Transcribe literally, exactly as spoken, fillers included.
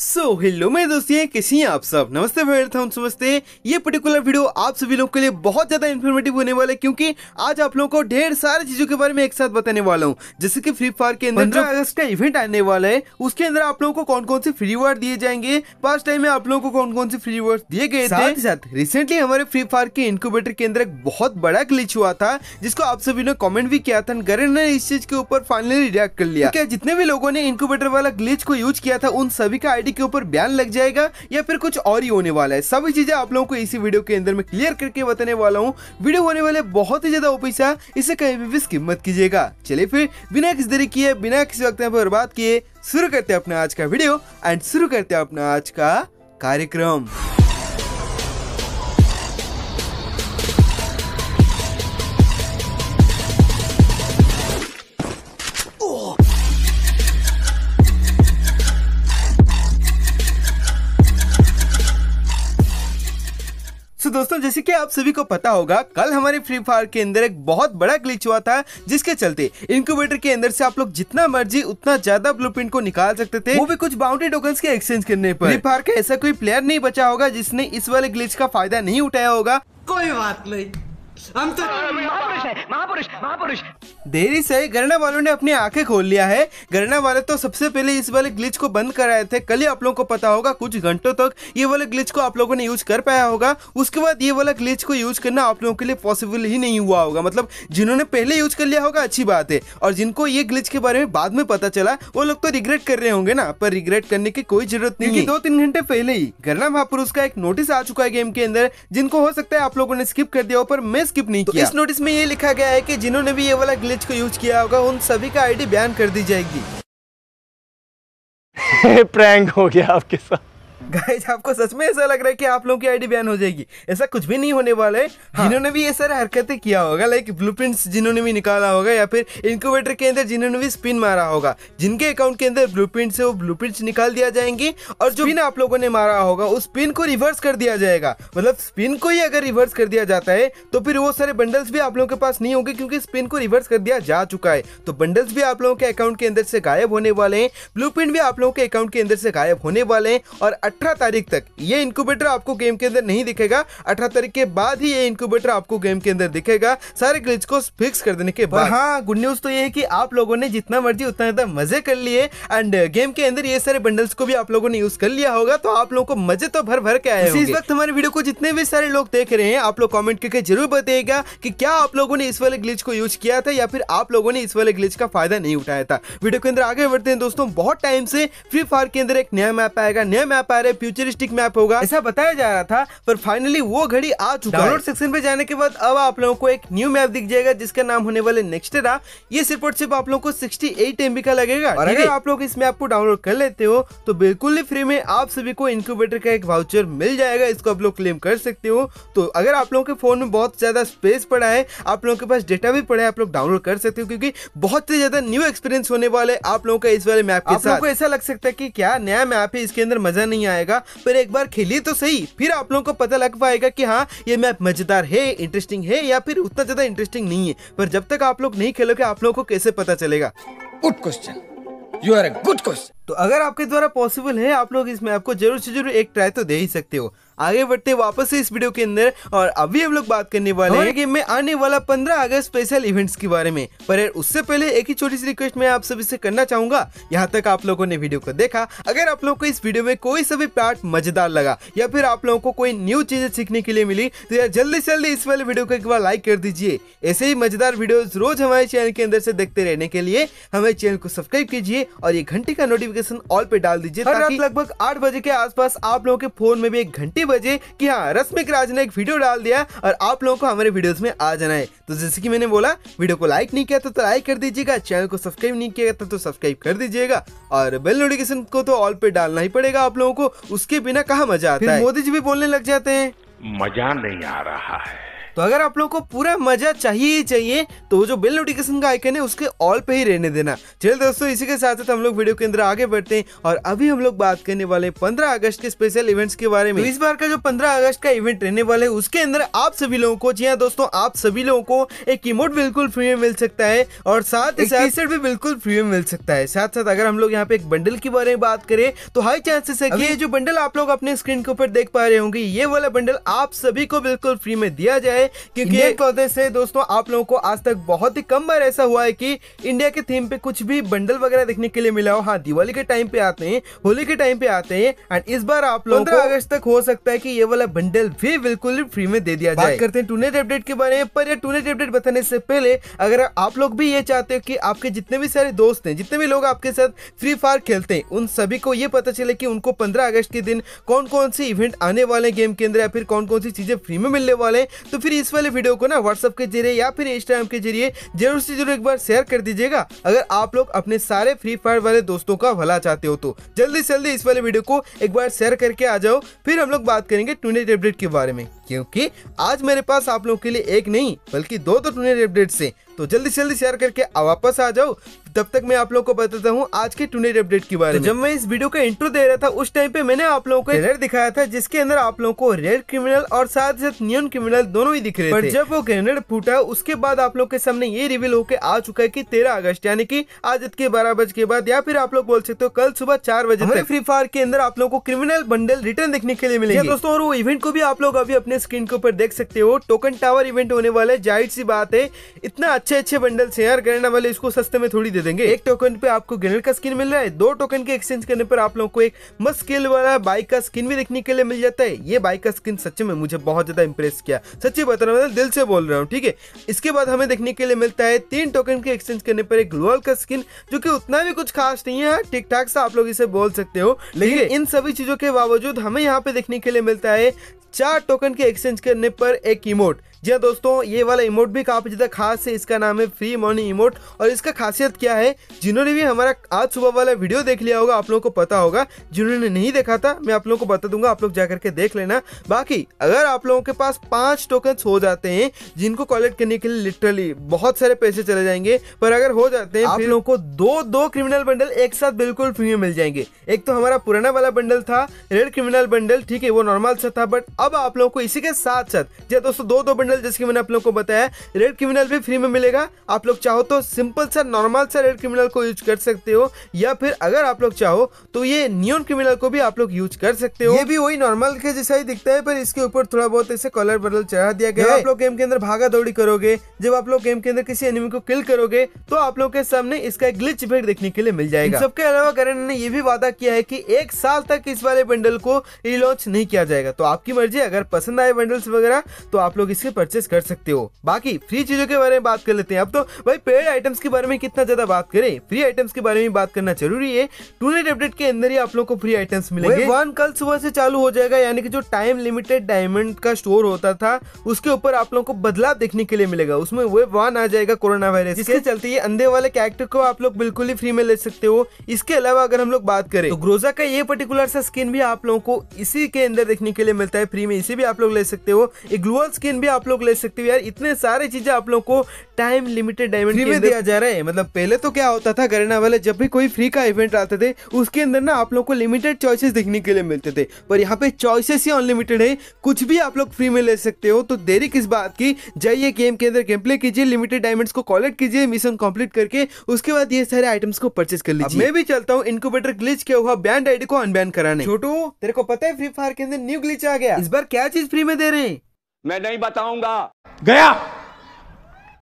सो so, hello मेरे दोस्तियाँ, कैसी हैं आप सब। नमस्ते भाई, समझते हैं ये पर्टिकुलर वीडियो आप सभी लोगों के लिए बहुत ज़्यादा इन्फॉर्मेटिव होने वाला है, क्योंकि आज आप लोगों को ढेर सारी चीज़ों के बारे में एक साथ बताने वाला हूँ। जैसे कि फ्री फायर के अंदर पंद्रह अगस्त का इवेंट आने वाला है, उसके अंदर आप लोगों को कौन कौन से फ्री रिवार्ड दिए जाएंगे, पास्ट टाइम में आप लोगों को कौन कौन से फ्री रिवार्ड दिए गए थे। साथ रिसेंटली हमारे फ्री फायर के इंक्यूबेटर के अंदर एक बहुत बड़ा ग्लिच हुआ था, जिसको आप सभी ने कॉमेंट भी किया था। गरेना ने इस चीज के ऊपर फाइनली रिएक्ट कर लिया। जितने भी लोगों ने इंक्यूबेटर वाला ग्लिच को यूज किया था, उन सभी का के ऊपर बैन लग जाएगा या फिर कुछ और ही होने वाला है। सभी चीजें आप लोगों को इसी वीडियो के अंदर मैं क्लियर करके बताने वाला हूँ। वीडियो होने वाले बहुत ही ज्यादा ओपी सा, इसे कहीं भी स्किप मत कीजिएगा। चलिए फिर बिना किसी देरी किए, बिना किसी वक्त पर बात किए, शुरू करते हैं अपना आज का वीडियो एंड शुरू करते हैं अपना आज का कार्यक्रम। तो दोस्तों, जैसे कि आप सभी को पता होगा, कल हमारे फ्री फायर के अंदर एक बहुत बड़ा ग्लिच हुआ था, जिसके चलते इंक्यूबेटर के अंदर से आप लोग जितना मर्जी उतना ज्यादा ब्लूप्रिंट को निकाल सकते थे, वो भी कुछ बाउंड्री टोकन्स के एक्सचेंज करने पर। फ्री फायर का ऐसा कोई प्लेयर नहीं बचा होगा जिसने इस वाले ग्लिच का फायदा नहीं उठाया होगा। कोई बात नहीं, हम तो महापुरुष है, महापुरुष, महापुरुष। देरी से गरेना वालों ने अपनी आंखें खोल लिया है। गरेना वाले तो सबसे पहले इस वाले ग्लिच को बंद कराए थे। कल ही आप लोगों को पता होगा, कुछ घंटों तक ये वाले ग्लिच को आप लोगों ने यूज कर पाया होगा। उसके बाद ये वाला ग्लिच को यूज करना आप लोगों के लिए पॉसिबल ही नहीं हुआ होगा। मतलब जिन्होंने पहले यूज कर लिया होगा अच्छी बात है, और जिनको ये ग्लिच के बारे में बाद में पता चला, वो लोग तो रिग्रेट कर रहे होंगे ना। पर रिग्रेट करने की कोई जरूरत नहीं, दो तीन घंटे पहले ही गरेना महापुरुष का एक नोटिस आ चुका है गेम के अंदर, जिनको हो सकता है आप लोगों ने स्किप कर दिया हो, पर मैं स्किप नहीं किया। इस नोटिस में ये लिखा गया है कि जिन्होंने भी ये वाला ग्लिच को यूज किया होगा, उन सभी का आईडी बैन कर दी जाएगी। प्रैंक हो गया आपके साथ। गाइज, आपको सच में ऐसा लग रहा है कि आप लोगों की आईडी बैन हो जाएगी? ऐसा कुछ भी नहीं होने वाला है। हाँ। जिन्होंने भी ये सारे हरकतें किया होगा, लाइक ब्लूप्रिंट्स जिन्होंने भी निकाला होगा, या फिर इंक्यूबेटर के अंदर जिन्होंने भी स्पिन मारा होगा, जिनके अकाउंट के अंदर ब्लूप्रिंट्स है, वो ब्लूप्रिंट्स निकाल दिया जाएंगे। और जो स्पिन आप लोगों ने मारा होगा, उस स्पिन को रिवर्स कर दिया जाएगा। मतलब स्पिन को ही अगर रिवर्स कर दिया जाता है, तो फिर वो सारे बंडल्स भी आप लोगों के पास नहीं होंगे, क्योंकि स्पिन को रिवर्स कर दिया जा चुका है। तो बंडल्स भी आप लोगों के अकाउंट के अंदर से गायब होने वाले हैं, ब्लूप्रिंट भी आप लोगों के अकाउंट के अंदर से गायब होने वाले हैं। और अठारह तारीख तक ये इंक्यूबेटर आपको गेम के अंदर नहीं दिखेगा। अठारह तारीख के बाद ही ये इंक्यूबेटर आपको गेम के अंदर दिखेगा, सारे ग्लिच को फिक्स कर देने के बाद। हाँ, गुड न्यूज तो ये है कि आप लोगों ने जितना मर्जी उतना ज्यादा मजे कर लिए, एंड गेम के अंदर ये सारे बंडल्स को भी आप लोगों ने यूज कर लिया होगा, तो आप लोगों को मजे तो भर भर के आए होंगे। इस वक्त हमारे वीडियो को जितने भी सारे लोग देख रहे हैं, आप लोग कॉमेंट करके जरूर बताइएगा कि क्या आप लोगों ने इस वाले ग्लिच को यूज किया था, या फिर आप लोगों ने इस वाले ग्लिच का फायदा नहीं उठाया था। वीडियो के अंदर आगे बढ़ते हैं दोस्तों। बहुत टाइम से फ्री फायर के अंदर एक नया मैप आएगा, नया मैप आएगा, फ्यूचरिस्टिक मैप होगा, ऐसा बताया जा रहा था, पर फाइनली वो घड़ी आ चुका है। डाउनलोड सेक्शन पे जाने के बाद अब आप लोगों को एक न्यू मैप दिख जाएगा, जिसका नाम होने वाले नेक्स्टेरा। ये सिर्फ और सिर्फ आप लोगों को अड़सठ एमबी का लगेगा। और अगर आप लोग इस मैप को डाउनलोड कर लेते हो, तो बिल्कुल ही फ्री में आप सभी को इंक्यूबेटर का एक वाउचर मिल जाएगा, इसको आप लोग क्लेम कर सकते हो। तो अगर आप लोगों के फोन में बहुत ज्यादा स्पेस पड़ा है, आप लोगों के पास डेटा भी पड़ा है, आप लोग डाउनलोड कर सकते हो, क्योंकि बहुत ही ज्यादा न्यू एक्सपीरियंस होने वाले आप लोगों का इस वाले मैप के साथ। ऐसा लग सकता है कि क्या नया मैप है, इसके अंदर मजा नहीं आएगा, पर एक बार खेलिए तो सही, फिर आप लोगों को पता लग पाएगा कि हाँ, ये मैप मजेदार है, इंटरेस्टिंग है, या फिर उतना ज्यादा इंटरेस्टिंग नहीं है। पर जब तक आप लोग नहीं खेलोगे, आप लोगों को कैसे पता चलेगा। Good question, you are a good question. तो अगर आपके द्वारा पॉसिबल है, आप लोग इस मैप को जरूर से जरूर एक ट्राई तो दे ही सकते हो। आगे बढ़ते वापस से इस वीडियो के अंदर, और अभी हम लोग बात करने वाले हैं गेम में आने वाला पंद्रह अगस्त स्पेशल इवेंट्स के बारे में। पर उससे पहले एक ही छोटी सी रिक्वेस्ट मैं आप सभी से करना चाहूंगा। यहाँ तक आप लोगों ने वीडियो को देखा, अगर आप लोगों को इस वीडियो में कोई सभी पार्ट मजेदार लगा, या फिर आप लोगों को कोई न्यू चीजें सीखने के लिए मिली, तो यार जल्दी से जल्दी इस वाले वीडियो को एक बार लाइक कर दीजिए। ऐसे ही मजेदार वीडियो रोज हमारे चैनल के अंदर से देखते रहने के लिए हमारे चैनल को सब्सक्राइब कीजिए, और ये घंटे का नोटिफिकेशन ऑल पे डाल दीजिए, ताकि लगभग आठ बजे के आसपास आप लोगों के फोन में भी एक घंटे बजे कि हाँ, रश्मिक राज ने एक वीडियो डाल दिया, और आप लोगों को हमारे वीडियोस में आ जाना है। तो जैसे कि मैंने बोला, वीडियो को लाइक नहीं किया तो, तो लाइक कर दीजिएगा, चैनल को सब्सक्राइब नहीं किया तो, तो सब्सक्राइब कर दीजिएगा, और बेल नोटिफिकेशन को तो ऑल पे डालना ही पड़ेगा आप लोगों को, उसके बिना कहाँ मजा आता है। मोदी जी भी बोलने लग जाते हैं, मजा नहीं आ रहा है। तो अगर आप लोगों को पूरा मजा चाहिए ही चाहिए तो जो बेल नोटिफिकेशन का आइकन है उसके ऑल पे ही रहने देना। चलिए दोस्तों, इसी के साथ साथ हम लोग वीडियो के अंदर आगे बढ़ते हैं और अभी हम लोग बात करने वाले पंद्रह अगस्त के स्पेशल इवेंट्स के बारे में। तो इस बार का जो पंद्रह अगस्त का इवेंट रहने वाला है उसके अंदर आप सभी लोगों को, जी हाँ दोस्तों, आप सभी लोगों को एक इमोट बिल्कुल फ्री में मिल सकता है और साथ ही साथ भी बिल्कुल फ्री में मिल सकता है। साथ साथ अगर हम लोग यहाँ पे एक बंडल के बारे में बात करें तो हाई चांसेस है कि ये जो बंडल आप लोग अपने स्क्रीन के ऊपर देख पा रहे होंगे, ये वाला बंडल आप सभी को बिल्कुल फ्री में दिया जाए, क्योंकि ये पौधे से दोस्तों आप लोगों को आज तक बहुत ही कम बार ऐसा हुआ है कि इंडिया के थीम पे कुछ भी बंडल वगैरह देखने के लिए मिला हो। हाँ, दिवाली के टाइम पे आते हैं, होली के टाइम पे आते हैं, एंड इस बार आप लोग पंद्रह अगस्त तक हो सकता है कि ये वाला बंडल भी बिल्कुल फ्री में दे दिया जाए। बात करते हैं टूनेट अपडेट के बारे में, पर ये टूनेट अपडेट बताने से पहले अगर आप लोग भी ये चाहते हो कि आपके जितने भी सारे दोस्त हैं, जितने भी लोग आपके साथ फ्री फायर खेलते हैं, उन सभी को ये पता चले कि उनको पंद्रह अगस्त के दिन कौन कौन से इवेंट आने वाले गेम के अंदर या फिर कौन कौन सी चीजें फ्री में मिलने वाले, तो फिर इस वाले वीडियो को ना व्हाट्सएप के जरिए या फिर इंस्टाग्राम के जरिए जरूर से जरूर एक बार शेयर कर दीजिएगा अगर आप लोग अपने सारे फ्री फायर वाले दोस्तों का भला चाहते हो। तो जल्दी से जल्दी इस वाले वीडियो को एक बार शेयर करके आ जाओ। फिर हम लोग बात करेंगे टूर्नामेंट अपडेट के बारे में, क्योंकि आज मेरे पास आप लोगों के लिए एक नहीं बल्कि दो तो टूर्नामेंट अपडेट्स हैं, तो जल्दी से जल्दी शेयर करके वापस आ जाओ। तब तक मैं आप लोगों को बताता हूँ आज के टुडे अपडेट के बारे में। जब मैं इस वीडियो का इंट्रो दे रहा था उस टाइम पे मैंने आप लोगों को ट्रेलर दिखाया था जिसके अंदर आप लोगों को रेड क्रिमिनल और साथ साथ नियॉन क्रिमिनल दोनों ही दिख रहे थे। पर जब वो ग्रेनेड फूटा उसके बाद आप लोग के सामने ये रिवील होकर आ चुका है कि तेरह अगस्त यानी कि आज के बारह बजे के बाद या फिर आप लोग बोल सकते हो कल सुबह चार बजे फ्री फायर के अंदर आप लोग को क्रिमिनल बंडल रिटर्न देखने के लिए मिलेगा दोस्तों। और वो इवेंट को भी आप लोग अभी अपने स्क्रीन के ऊपर देख सकते हो। टोकन टावर इवेंट होने वाला है, जाहिर सी बात है इतना अच्छे अच्छे बंडल से यार गरेना वाले इसको सस्ते में थोड़ी दे देंगे। एक टोकन पे आपको ग्रेनेड का स्किन मिल रहा है, दो टोकन के एक्सचेंज करने पर आप लोगों को एक मस्त स्किल वाला बाइक का स्किन भी देखने के लिए मिल जाता है। ये बाइक का स्किन सच्चे में मुझे बहुत ज्यादा इंप्रेस किया, सच्ची बता रहा हूँ, दिल से बोल रहा हूँ, ठीक है। इसके बाद हमें देखने के लिए मिलता है तीन टोकन के एक्सचेंज करने पर एक ग्लोअल का स्किन, जो की उतना भी कुछ खास नहीं है, ठीक ठाक सा आप लोग इसे बोल सकते हो। लेकिन इन सभी चीजों के बावजूद हमें यहाँ पे देखने के लिए मिलता है चार टोकन के एक्सचेंज करने पर एक इमोट। जी हाँ दोस्तों, ये वाला इमोट भी काफी ज्यादा खास है, इसका नाम है फ्री मॉर्निंग इमोट। और इसका खासियत क्या है, जिन्होंने भी हमारा आज सुबह वाला वीडियो देख लिया होगा आप लोगों को पता होगा, जिन्होंने नहीं देखा था मैं आप लोगों को बता दूंगा, आप लोग जाकर के देख लेना। बाकी अगर आप लोगों के पास पांच टोकन हो जाते हैं जिनको कलेक्ट करने के लिए लिटरली बहुत सारे पैसे चले जाएंगे, पर अगर हो जाते हैं आप लोगों को दो दो क्रिमिनल बंडल एक साथ बिल्कुल फ्री में मिल जाएंगे। एक तो हमारा पुराना वाला बंडल था रेड क्रिमिनल बंडल, ठीक है, वो नॉर्मल सा था, बट अब आप लोगों को इसी के साथ साथ जी दोस्तों दो दो बंडल जैसे मैंने आप लोगों को बताया रेड क्रिमिनल भी फ्री में मिलेगा। आप लोग चाहो तो सिंपल सा नॉर्मल सा रेड क्रिमिनल को यूज कर सकते हो, या फिर अगर आप लोग चाहो तो ये नियॉन क्रिमिनल को भी आप लोग यूज कर सकते हो। ये भी वही नॉर्मल के जैसा ही दिखता है, पर इसके ऊपर थोड़ा बहुत ऐसे कलर बदल चढ़ा दिया गया। आप लोग गेम के अंदर भागा दौड़ी करोगे, जब आप लोग गेम के अंदर किसी एनिमी को किल करोगे तो आप लोग के सामने इसका एक ग्लिच इफेक्ट देखने के लिए मिल जाएगा। सबके अलावा गरेना ने यह भी वादा किया है कि एक साल तक इस वाले बंडल को रिलॉन्च नहीं किया जाएगा, तो आपकी मर्जी, अगर पसंद आए बंडल्स वगैरह तो आप लोग इसके परचेस कर सकते हो। बाकी फ्री चीजों के बारे में बात कर लेते हैं। अब तो भाई पेड आइटम्स के बारे में कितना ज्यादा बात करें, फ्री आइटम्स के बारे में बात करना जरूरी है। टूर्नामेंट अपडेट के अंदर ही आप लोग को फ्री आइटम्स मिलेंगे। वन कल सुबह से चालू हो जाएगा, यानी कि जो टाइम लिमिटेड डायमंड का स्टोर होता था उसके ऊपर आप लोग को बदलाव देखने के लिए मिलेगा। उसमें वेव वन आ जाएगा कोरोना वायरस, जिसके चलते ये अंधे वाले कैरेक्टर को आप लोग बिल्कुल ही फ्री में ले सकते हो। इसके अलावा अगर हम लोग बात करें तो ग्रोजा का ये पर्टिकुलर सा स्किन भी आप लोगों को इसी के अंदर देखने के लिए मिलता है, फ्री में इसे भी आप लोग ले सकते हो। एक ग्लोअल स्किन भी आप लोग ले सकते हो। यार इतने सारे चीजें आप लोग को टाइम लिमिटेड डायमंड फ्री में दिया जा रहा है। मतलब पहले तो क्या होता था गरेना वाले जब भी कोई फ्री का इवेंट आते थे उसके अंदर ना आप लोग को लिमिटेड चॉइसेस देखने के लिए मिलते थे, पर यहाँ पे चॉइसेस ही अनलिमिटेड है, कुछ भी आप लोग फ्री में ले सकते हो। तो देरी किस बात की, जाइए गेम के अंदर गेम प्ले कीजिए, लिमिटेड डायमंड्स को कलेक्ट कीजिए, मिशन कंप्लीट करके उसके बाद ये सारे आइटम्स को परचेस कर लीजिए। मैं भी चलता हूँ इनक्यूबेटर ग्लिच क्या हुआ बैंड आईडी को अनबैन कराने। छोटू, तेरे को पता है फ्री फायर के अंदर न्यू ग्लिच आ गया, इस बार क्या चीज फ्री में दे रहे हैं? मैं नहीं बताऊंगा। गया।